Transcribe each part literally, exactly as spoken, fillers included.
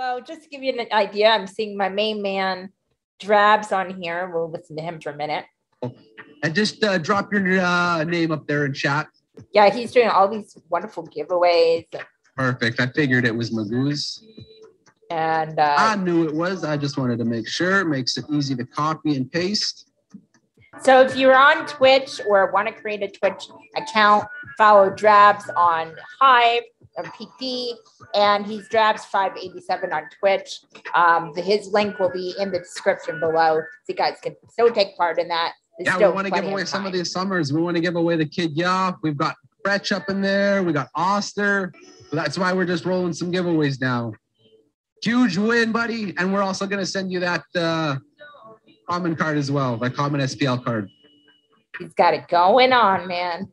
Well, just to give you an idea, I'm seeing my main man Drabs on here. We'll listen to him for a minute. And just uh, drop your uh, name up there in chat. Yeah, he's doing all these wonderful giveaways. Perfect. I figured it was Magoo's. And uh, I knew it was. I just wanted to make sure. It makes it easy to copy and paste. So if you're on Twitch or want to create a Twitch account, follow Drabs on Hive or P P, and he's Drabs five eighty-seven on Twitch. Um, the, his link will be in the description below, so you guys can still take part in that. There's yeah, we want to give away some of these summers. We want to give away the Kid Yoff. We've got Fretch up in there. We got Oster. That's why we're just rolling some giveaways now. Huge win, buddy. And we're also going to send you that uh, common card as well, that common S P L card. He's got it going on, man.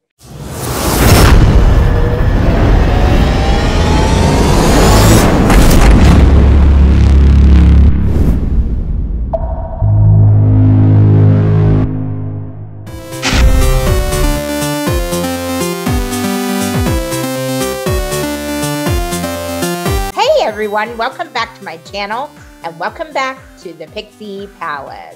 Everyone, welcome back to my channel and welcome back to the Pixie Palace.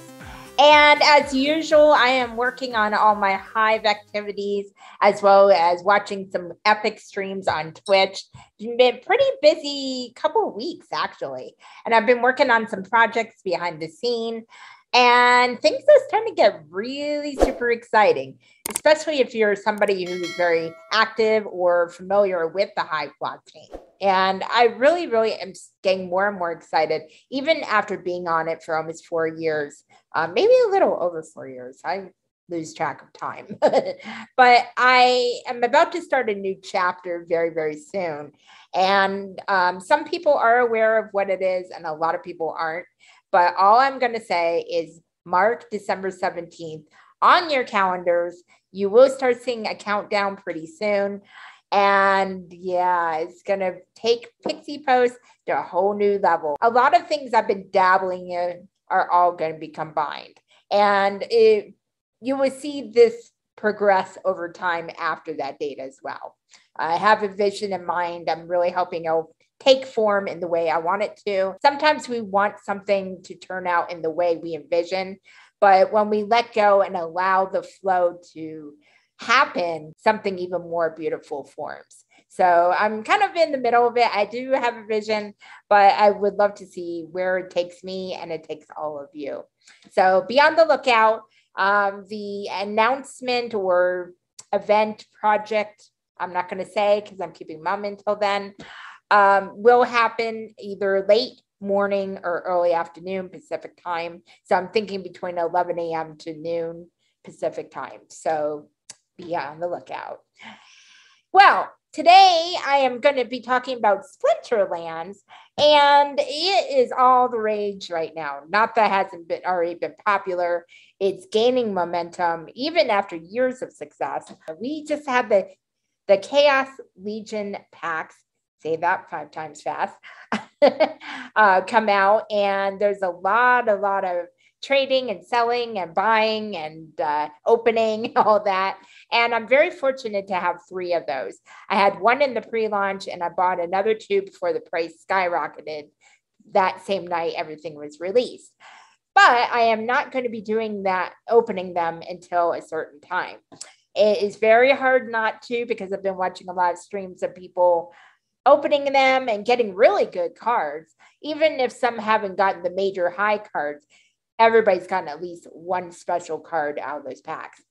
And as usual, I am working on all my Hive activities as well as watching some epic streams on Twitch. It's been a pretty busy couple of weeks actually, and I've been working on some projects behind the scene, and things are starting to get really super exciting, especially if you're somebody who's very active or familiar with the Hive blockchain. And I really, really am getting more and more excited, even after being on it for almost four years, uh, maybe a little over four years. I lose track of time. But I am about to start a new chapter very, very soon. And um, some people are aware of what it is, and a lot of people aren't. But all I'm going to say is mark December seventeenth on your calendars. You will start seeing a countdown pretty soon. And yeah, it's going to take Pixie Post to a whole new level. A lot of things I've been dabbling in are all going to be combined. And it, you will see this progress over time after that date as well. I have a vision in mind. I'm really hoping it'll take form in the way I want it to. Sometimes we want something to turn out in the way we envision, but when we let go and allow the flow to happen, something even more beautiful forms. So I'm kind of in the middle of it. I do have a vision, but I would love to see where it takes me and it takes all of you. So be on the lookout. Um, the announcement or event project, I'm not going to say because I'm keeping mum until then, um, will happen either late morning or early afternoon Pacific time. So I'm thinking between eleven A M to noon Pacific time. So be on the lookout. Well, today I am going to be talking about Splinterlands, and it is all the rage right now. Not that it hasn't been already been popular. It's gaining momentum even after years of success. We just had the the Chaos Legion packs, say that five times fast, uh, come out, and there's a lot, a lot of trading and selling and buying and uh, opening, all that. And I'm very fortunate to have three of those. I had one in the pre-launch, and I bought another two before the price skyrocketed that same night everything was released. But I am not going to be doing that, opening them until a certain time. It is very hard not to, because I've been watching a lot of streams of people opening them and getting really good cards. Even if some haven't gotten the major high cards, everybody's gotten at least one special card out of those packs.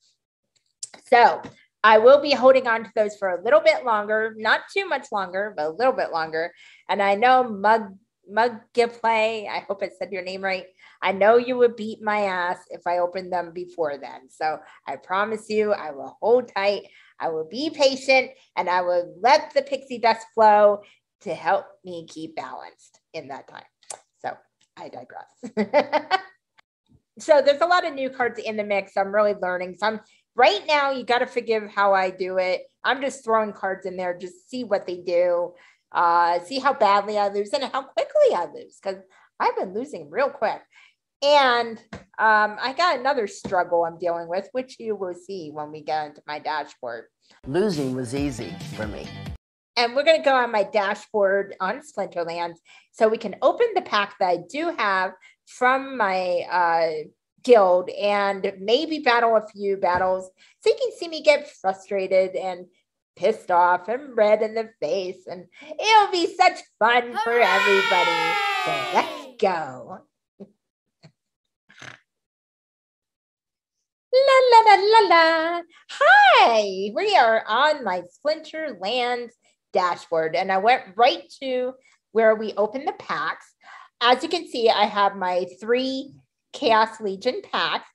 So I will be holding on to those for a little bit longer, not too much longer, but a little bit longer. And I know Mug Mug Giplay, I hope I said your name right. I know you would beat my ass if I opened them before then. So I promise you, I will hold tight. I will be patient, and I will let the pixie dust flow to help me keep balanced in that time. So I digress. So there's a lot of new cards in the mix. I'm really learning. So I'm right now, you got to forgive how I do it. I'm just throwing cards in there, just see what they do, uh, see how badly I lose and how quickly I lose, because I've been losing real quick. And um, I got another struggle I'm dealing with, which you will see when we get into my dashboard. Losing was easy for me. And we're going to go on my dashboard on Splinterlands so we can open the pack that I do have from my uh, guild and maybe battle a few battles. So you can see me get frustrated and pissed off and red in the face. And it'll be such fun for everybody. So let's go. La la la la la. Hi, we are on my Splinterlands dashboard, and I went right to where we open the packs. As you can see, I have my three Chaos Legion packs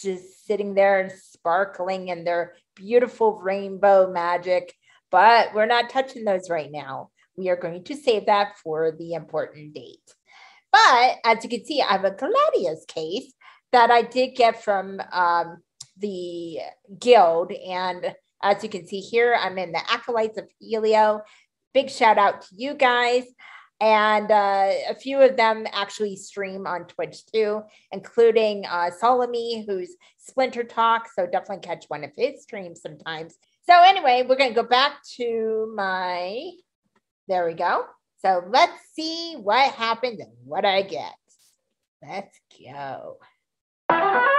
just sitting there and sparkling in their beautiful rainbow magic, but we're not touching those right now. We are going to save that for the important date. But as you can see, I have a Gladius case that I did get from um, the guild. And as you can see here, I'm in the Acolytes of Helio. Big shout out to you guys. And uh, a few of them actually stream on Twitch too, including uh, Solome, who's Splinter Talk. So definitely catch one of his streams sometimes. So anyway, we're going to go back to my, there we go. So let's see what happens and what I get. Let's go. I'm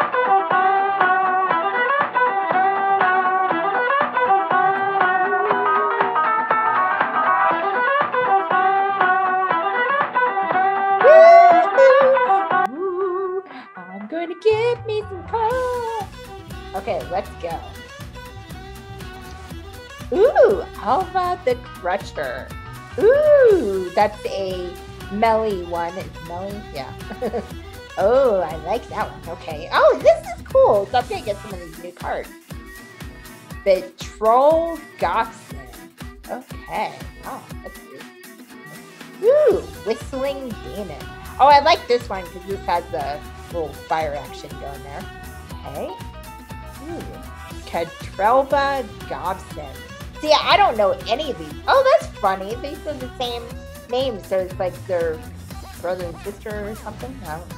going to give me some coal. Okay, let's go. Ooh, Alva the Crusher. Ooh, that's a melee one. It's melee, yeah. Oh, I like that one. Okay. Oh, this is cool. So I'm going to get some of these new cards. The Troll Goblin. Okay. Oh, that's good. Ooh, Whistling Demon. Oh, I like this one because this has a little fire action going there. Okay. Ooh, Catrelba Goblin. See, I don't know any of these. Oh, that's funny. These are the same name, so it's like they're brother and sister or something. I don't know.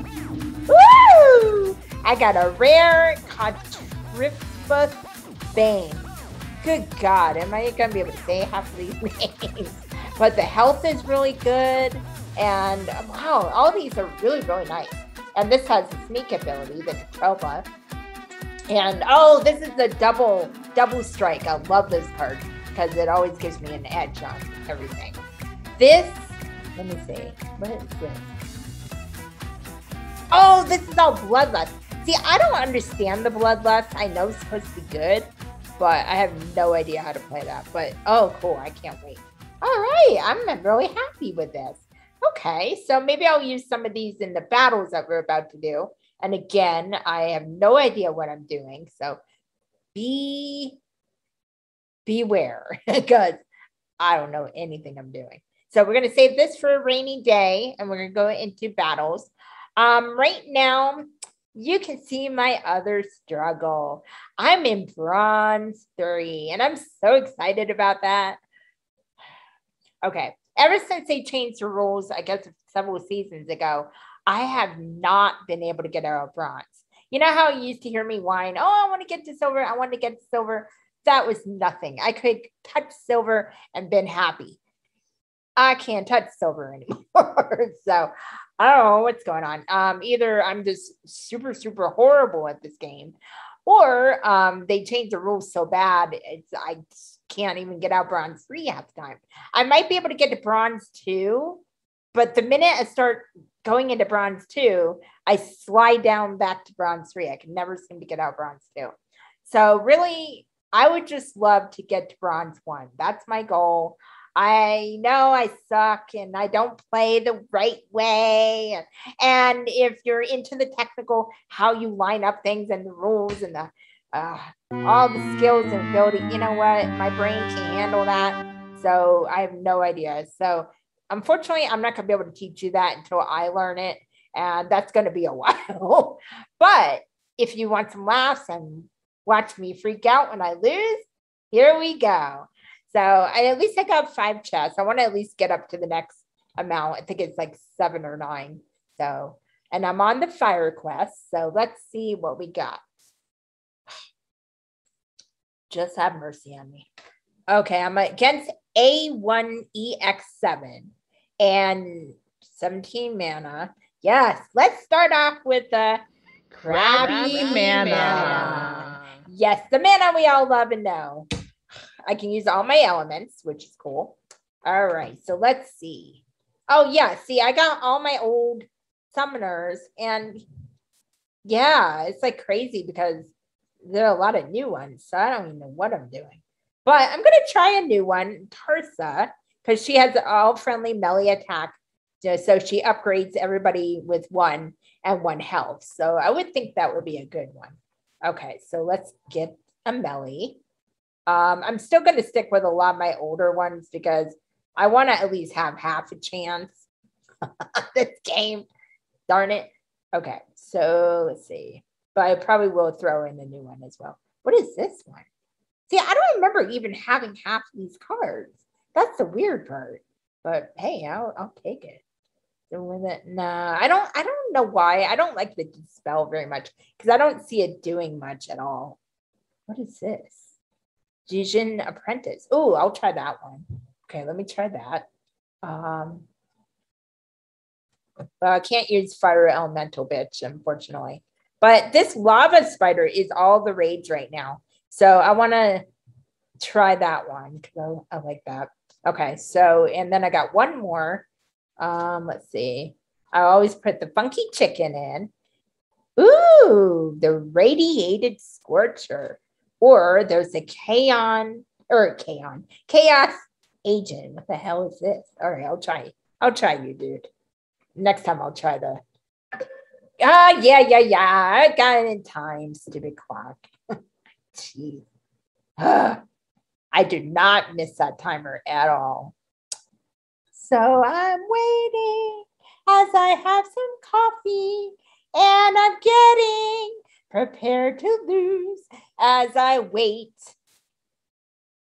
Woo! I got a rare Contrifus Bane. Good God, am I going to be able to say half of these names? But the health is really good. And wow, all these are really, really nice. And this has the sneak ability, the Catrelba. And oh, this is the double, double strike. I love this card because it always gives me an edge on everything. This, let me see, what is this? Oh, this is all Bloodlust. See, I don't understand the Bloodlust. I know it's supposed to be good, but I have no idea how to play that. But, oh, cool. I can't wait. All right. I'm really happy with this. Okay. So maybe I'll use some of these in the battles that we're about to do. And again, I have no idea what I'm doing. So be beware because I don't know anything I'm doing. So we're going to save this for a rainy day, and we're going to go into battles. Um, right now, you can see my other struggle. I'm in bronze three, and I'm so excited about that. Okay, ever since they changed the rules, I guess several seasons ago, I have not been able to get out of bronze. You know how you used to hear me whine, oh, I want to get to silver, I want to get to silver. That was nothing. I could touch silver and been happy. I can't touch silver anymore. So I don't know what's going on. Um, either I'm just super, super horrible at this game, or um, they changed the rules so bad, it's, I can't even get out bronze three half the time. I might be able to get to bronze two, but the minute I start going into bronze two, I slide down back to bronze three. I can never seem to get out bronze two. So really, I would just love to get to bronze one. That's my goal. I know I suck and I don't play the right way. And if you're into the technical, how you line up things and the rules and the uh, all the skills and building, you know what? My brain can't handle that. So I have no idea. So unfortunately, I'm not going to be able to teach you that until I learn it. And that's going to be a while. But if you want some laughs and watch me freak out when I lose, here we go. So I, at least I got five chests. I want to at least get up to the next amount. I think it's like seven or nine. So, and I'm on the fire quest. So let's see what we got. Just have mercy on me. Okay, I'm against A one E X seven and seventeen mana. Yes, let's start off with the Crabby mana. mana. Yes, the mana we all love and know. I can use all my elements, which is cool. All right, so let's see. Oh, yeah, see, I got all my old summoners, and yeah, it's like crazy because there are a lot of new ones, so I don't even know what I'm doing. But I'm going to try a new one, Tarsa, because she has all friendly melee attack, so she upgrades everybody with one and one health. So I would think that would be a good one. Okay, so let's get a melee. Um, I'm still going to stick with a lot of my older ones because I want to at least have half a chance this game. Darn it. Okay, so let's see. But I probably will throw in a new one as well. What is this one? See, I don't remember even having half of these cards. That's the weird part. But hey, I'll, I'll take it. So with it, nah, I don't. I don't know why. I don't like the dispel very much because I don't see it doing much at all. What is this? Jijin Apprentice. Oh, I'll try that one. Okay, let me try that. Um, well, I can't use Fire Elemental, bitch, unfortunately. But this Lava Spider is all the rage right now. So I want to try that one because I, I like that. Okay, so, and then I got one more. Um, let's see. I always put the Funky Chicken in. Ooh, the Radiated Scorcher. Or there's a Kaon or Kaon Chaos Agent. What the hell is this? All right, I'll try. I'll try you, dude. Next time I'll try the. Ah, oh, yeah, yeah, yeah. I got it in time. Stupid clock. Jeez. I do not miss that timer at all. So I'm waiting as I have some coffee, and I'm getting prepared to lose. As I wait,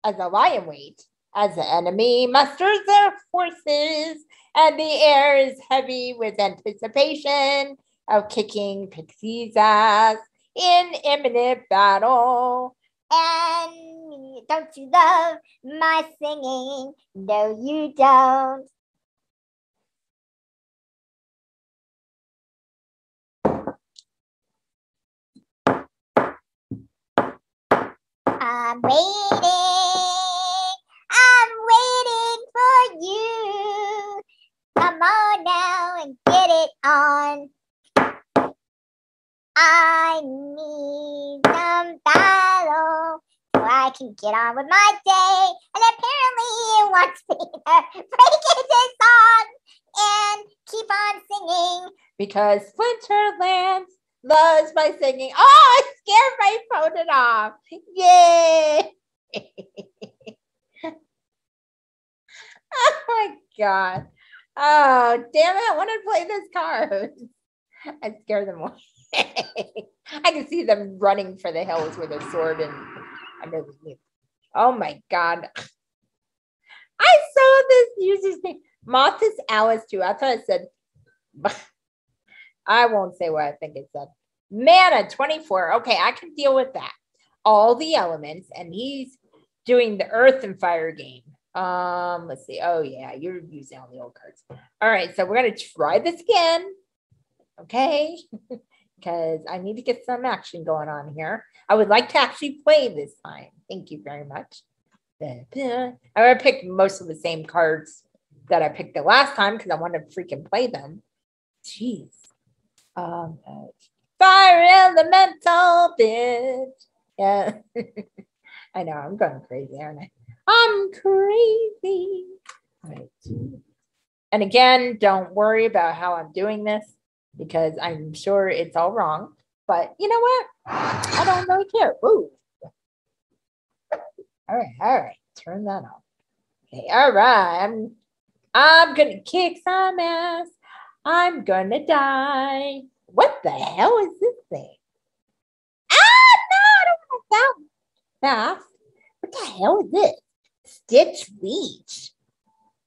as a lion wait, as the enemy musters their forces, and the air is heavy with anticipation of kicking Pixie's ass in imminent battle. And don't you love my singing? No, you don't. I'm waiting, I'm waiting for you. Come on now and get it on. I need some battle so I can get on with my day. And apparently you want me to break into song and keep on singing. Because Splinterlands loves my singing. Oh, I scared my phone it off. Yay. Oh my God. Oh, damn it. I want to play this card. I scared them away. I can see them running for the hills with a sword and under the leaf. Oh my God. I saw this user's name. Mothis Alice too. I thought it said. I won't say what I think it said. Mana twenty-four. Okay, I can deal with that. All the elements, and he's doing the earth and fire game. Um, let's see. Oh yeah, you're using all the old cards. All right, so we're gonna try this again. Okay, because I need to get some action going on here. I would like to actually play this time. Thank you very much. I'm gonna pick most of the same cards that I picked the last time because I want to freaking play them. Jeez. Um, fire elemental bitch. Yeah. I know I'm going crazy, aren't I? I'm crazy. All right. And again, don't worry about how I'm doing this because I'm sure it's all wrong. But you know what? I don't really care. Woo. All right, all right. Turn that off. Okay, all right. I'm I'm gonna kick some ass. I'm gonna die. What the hell is this thing? Ah, no, I don't want that fast. What the hell is this? Stitch Leech.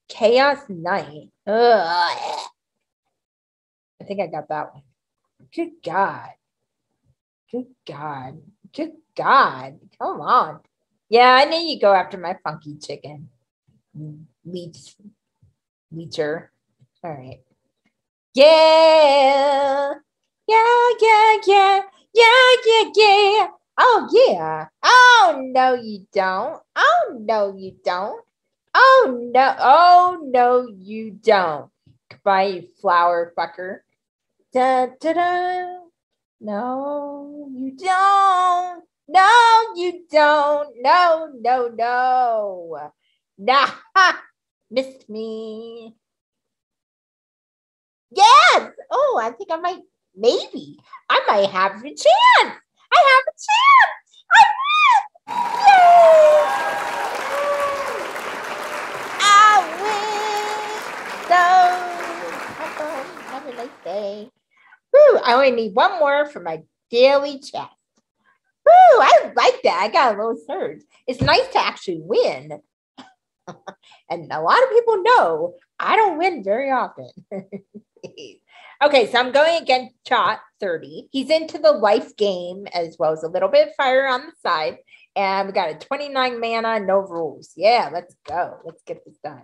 Chaos Knight. Ugh. I think I got that one. Good God. Good God. Good God. Come on. Yeah, I knew you go after my funky chicken. Leech. Leecher. All right. Yeah. Yeah, yeah, yeah. Yeah, yeah, yeah. Oh, yeah. Oh, no, you don't. Oh, no, you don't. Oh, no. Oh, no, you don't. Goodbye, you flower fucker. Da, da, da. No, you don't. No, you don't. No, no, no. Nah, ha. Missed me. Yes. Oh, I think I might. Maybe I might have a chance. I have a chance. I win. Yay! I win. So have a nice day. Woo! I only need one more for my daily chest. Woo! I like that. I got a little surge. It's nice to actually win. And a lot of people know I don't win very often. Okay, so I'm going against Chat thirty. He's into the life game as well as a little bit of fire on the side. And we got a twenty-nine mana, no rules. Yeah, let's go. Let's get this done.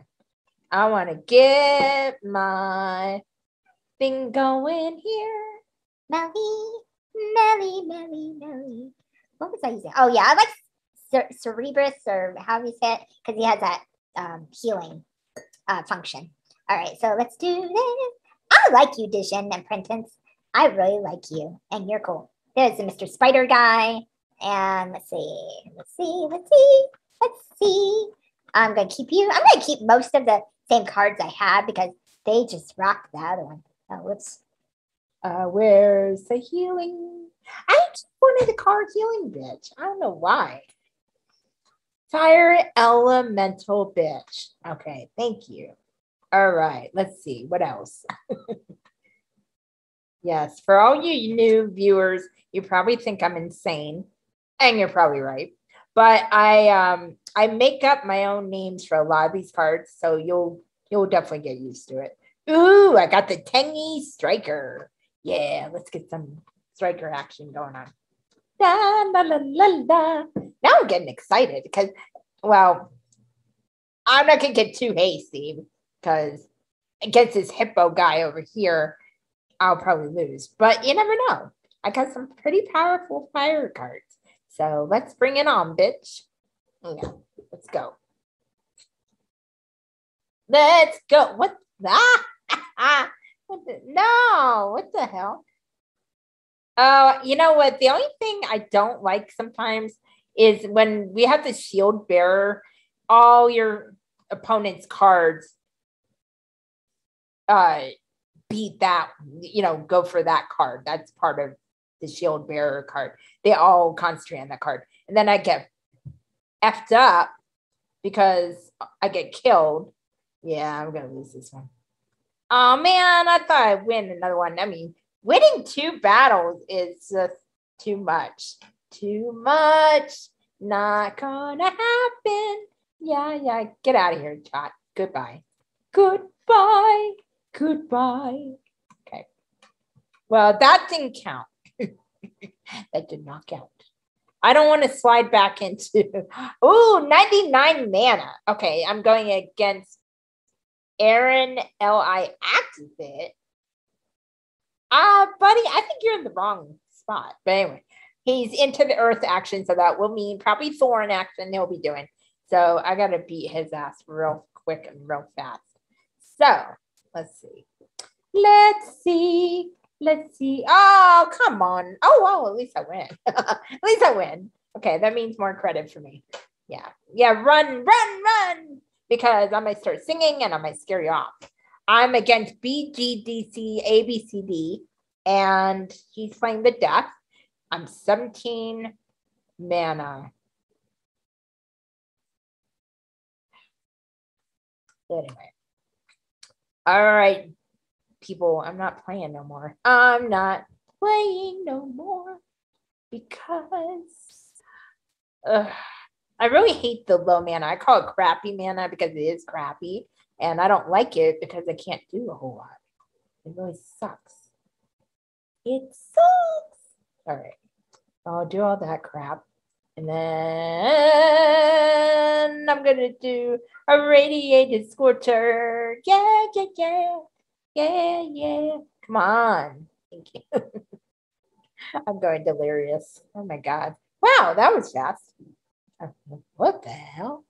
I want to get my thing going here. Melly, Melly, Melly, Melly. What was I using? Oh, yeah, I like Cer Cerebrus or however you say it because he has that um, healing uh, function. All right, so let's do this. I like you, Dijon and Prentice. I really like you, and you're cool. There's the Mister Spider guy, and let's see, let's see, let's see, let's see. I'm gonna keep you. I'm gonna keep most of the same cards I had because they just rocked the other one. Oh, whoops. Uh, where's the healing? I just wanted the card healing, bitch. I don't know why. Fire elemental, bitch. Okay, thank you. All right, let's see. What else? Yes, for all you new viewers, you probably think I'm insane, and you're probably right. But I um, I make up my own names for a lot of these cards, so you'll you'll definitely get used to it. Ooh, I got the Tengi Striker. Yeah, let's get some Striker action going on. Da, la, la, la, la. Now I'm getting excited because, well, I'm not going to get too hasty. Because against this hippo guy over here, I'll probably lose. But you never know. I got some pretty powerful fire cards. So let's bring it on, bitch. Yeah, let's go. Let's go. What? Ah, what the? No. What the hell? Oh, uh, you know what? The only thing I don't like sometimes is when we have the shield bearer, all your opponent's cards Uh, beat that, you know, go for that card. That's part of the shield bearer card. They all concentrate on that card. And then I get effed up because I get killed. Yeah, I'm going to lose this one. Oh, man, I thought I'd win another one. I mean, winning two battles is just too much. Too much. Not going to happen. Yeah, yeah. Get out of here, Chat. Goodbye. Goodbye. Goodbye. Okay. Well, that didn't count. That did not count. I don't want to slide back into. Oh, ninety-nine mana. Okay, I'm going against Aaron L I Activate. Ah, uh, buddy, I think you're in the wrong spot. But anyway, he's into the earth action, so that will mean probably Thorn action he'll be doing. So I gotta beat his ass real quick and real fast. So. Let's see. Let's see. Let's see. Oh, come on. Oh, wow. Well, at least I win. At least I win. Okay. That means more credit for me. Yeah. Yeah. Run, run, run. Because I might start singing and I might scare you off. I'm against B G D C A B C D. And he's playing the death. I'm seventeen mana. Anyway. All right, people, I'm not playing no more. I'm not playing no more because uh, I really hate the low mana. I call it crappy mana because it is crappy, and I don't like it because I can't do a whole lot. It really sucks. It sucks. All right, I'll do all that crap. And then I'm gonna do a radiated scorcher. Yeah, yeah, yeah, yeah, yeah. Come on. Thank you. I'm going delirious. Oh my God. Wow, that was fast. What the hell?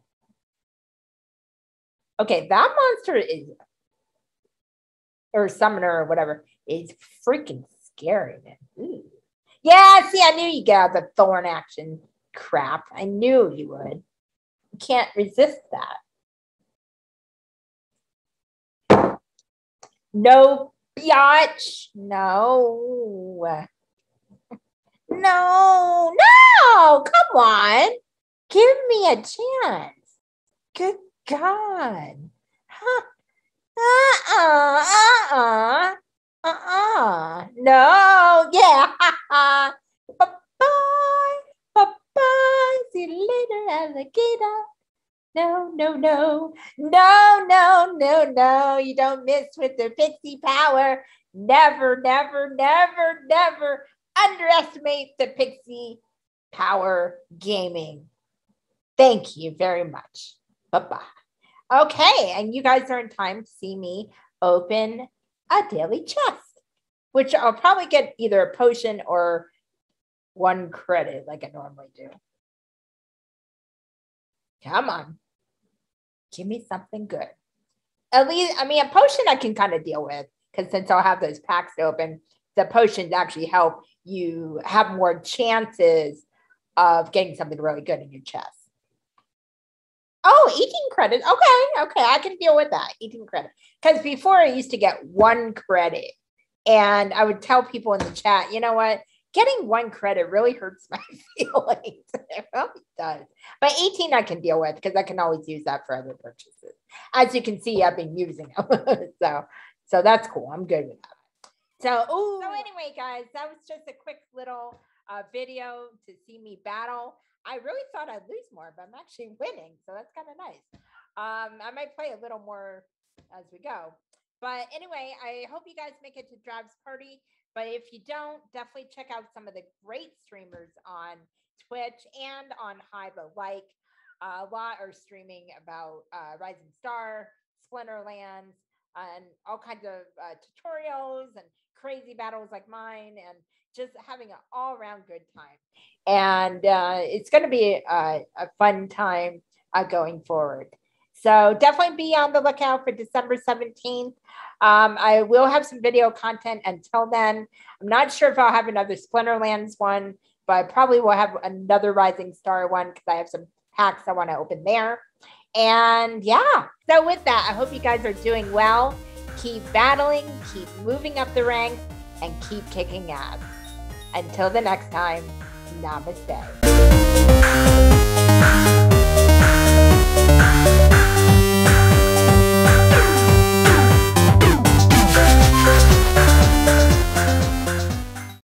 Okay, that monster is, or summoner or whatever, is freaking scary, man. Ooh. Yeah, see, I knew you'd get out the thorn action crap. I knew you would. You can't resist that. No, biatch. No. No, no, come on. Give me a chance. Good God. Huh. Uh-uh, uh-uh, uh-uh. No, yeah. Bye-bye, bye-bye. See you later, alligator. No, no, no. No, no, no, no. You don't miss with the pixie power. Never, never, never, never underestimate the Pixie Power Gaming. Thank you very much. Bye-bye. Okay, and you guys are in time to see me open a daily chest, which I'll probably get either a potion or one credit like I normally do. Come on. Give me something good. At least, I mean, a potion I can kind of deal with, because since I'll have those packs open, the potions actually help you have more chances of getting something really good in your chest. Oh, eighteen credits. Okay, okay, I can deal with that. eighteen credits. Because before I used to get one credit, and I would tell people in the chat, you know what? Getting one credit really hurts my feelings. It really does. But eighteen I can deal with, because I can always use that for other purchases. As you can see, I've been using them. so, so that's cool. I'm good with that. So, ooh. So anyway, guys, that was just a quick little uh, video to see me battle. I really thought I'd lose more, but I'm actually winning. So that's kind of nice. Um, I might play a little more as we go. But anyway, I hope you guys make it to Drabs Party. But if you don't, definitely check out some of the great streamers on Twitch and on Hive alike. Uh, a lot are streaming about uh, Rising Star, Splinterlands, and all kinds of uh, tutorials and crazy battles like mine, and just having an all around good time. And uh, it's going to be a, a fun time uh, going forward. So definitely be on the lookout for December seventeenth. Um, I will have some video content until then. I'm not sure if I'll have another Splinterlands one, but I probably will have another Rising Star one, because I have some packs I want to open there. And yeah, so with that, I hope you guys are doing well. Keep battling, keep moving up the ranks, and keep kicking ass. Until the next time, namaste.